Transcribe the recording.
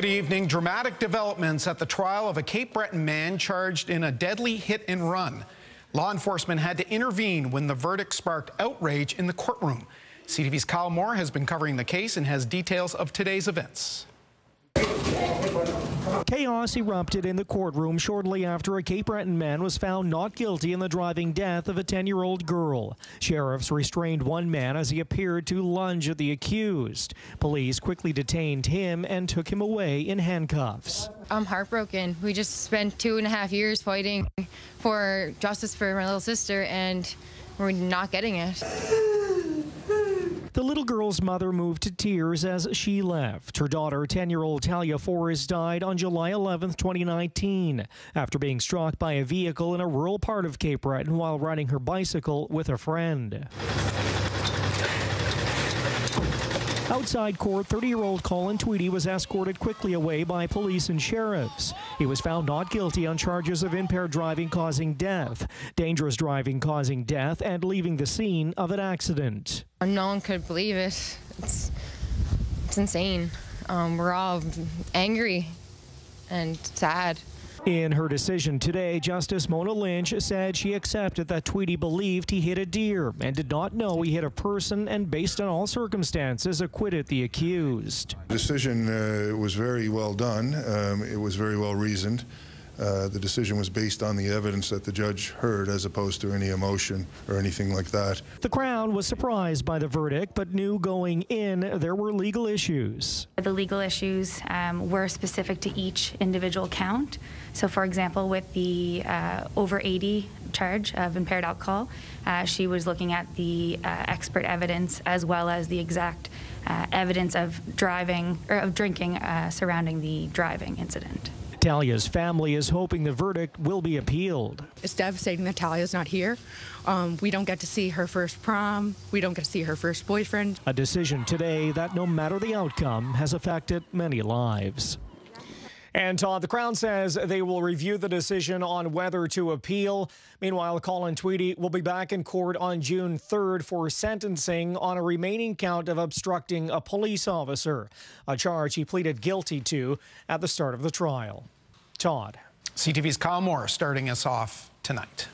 Good evening. Dramatic developments at the trial of a Cape Breton man charged in a deadly hit and run. Law enforcement had to intervene when the verdict sparked outrage in the courtroom. CTV's Kyle Moore has been covering the case and has details of today's events. Chaos erupted in the courtroom shortly after a Cape Breton man was found not guilty in the driving death of a 10-year-old girl. Sheriffs restrained one man as he appeared to lunge at the accused. Police quickly detained him and took him away in handcuffs. I'm heartbroken. We just spent 2.5 years fighting for justice for my little sister, and we're not getting it. The little girl's mother moved to tears as she left. Her daughter, 10-year-old Talia Forrest, died on July 11, 2019, after being struck by a vehicle in a rural part of Cape Breton while riding her bicycle with a friend. Outside court, 30-year-old Colin Tweedie was escorted quickly away by police and sheriffs. He was found not guilty on charges of impaired driving causing death, dangerous driving causing death, and leaving the scene of an accident. No one could believe it. It's insane. We're all angry and sad. In her decision today, Justice Mona Lynch said she accepted that Tweedie believed he hit a deer and did not know he hit a person, and based on all circumstances, acquitted the accused. The decision was very well done. It was very well reasoned. The decision was based on the evidence that the judge heard as opposed to any emotion or anything like that. The Crown was surprised by the verdict, but knew going in there were legal issues. The legal issues were specific to each individual count. So, for example, with the over 80 charge of impaired alcohol, she was looking at the expert evidence as well as the exact evidence of driving or of drinking surrounding the driving incident. Talia's family is hoping the verdict will be appealed. It's devastating that Talia's not here. We don't get to see her first prom. We don't get to see her first boyfriend. A decision today that, no matter the outcome, has affected many lives. And Todd, the Crown says they will review the decision on whether to appeal. Meanwhile, Colin Tweedie will be back in court on June 3rd for sentencing on a remaining count of obstructing a police officer, a charge he pleaded guilty to at the start of the trial. Todd. CTV's Kyle Moore starting us off tonight.